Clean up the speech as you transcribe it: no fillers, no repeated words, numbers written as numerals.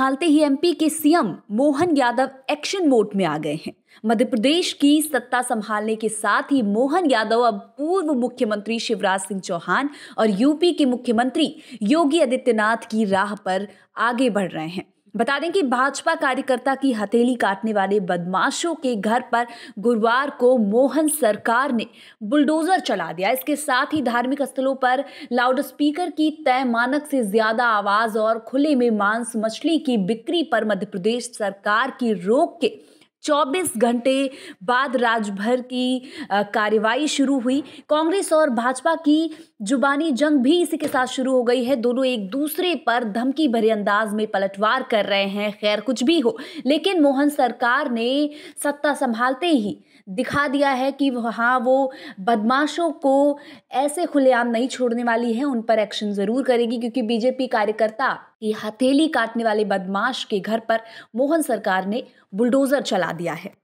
हालते ही एमपी के CM Mohan Yadav action mode में आ गए हैं। मध्य प्रदेश की सत्ता संभालने के साथ ही मोहन यादव अब पूर्व मुख्यमंत्री शिवराज सिंह चौहान और यूपी के मुख्यमंत्री योगी आदित्यनाथ की राह पर आगे बढ़ रहे हैं। बता दें कि भाजपा कार्यकर्ता की हथेली काटने वाले बदमाशों के घर पर गुरुवार को मोहन सरकार ने बुलडोजर चला दिया। इसके साथ ही धार्मिक स्थलों पर लाउडस्पीकर की तय मानक से ज्यादा आवाज और खुले में मांस मछली की बिक्री पर मध्य प्रदेश सरकार की रोक के 24 घंटे बाद राज्यभर की कार्रवाई शुरू हुई। कांग्रेस और भाजपा की जुबानी जंग भी इसी के साथ शुरू हो गई है। दोनों एक दूसरे पर धमकी भरे अंदाज में पलटवार कर रहे हैं। खैर कुछ भी हो, लेकिन मोहन सरकार ने सत्ता संभालते ही दिखा दिया है कि वो बदमाशों को ऐसे खुलेआम नहीं छोड़ने वाली है। उन पर एक्शन ज़रूर करेगी, क्योंकि बीजेपी कार्यकर्ता की हथेली काटने वाले बदमाश के घर पर मोहन सरकार ने बुलडोजर चला दिया है।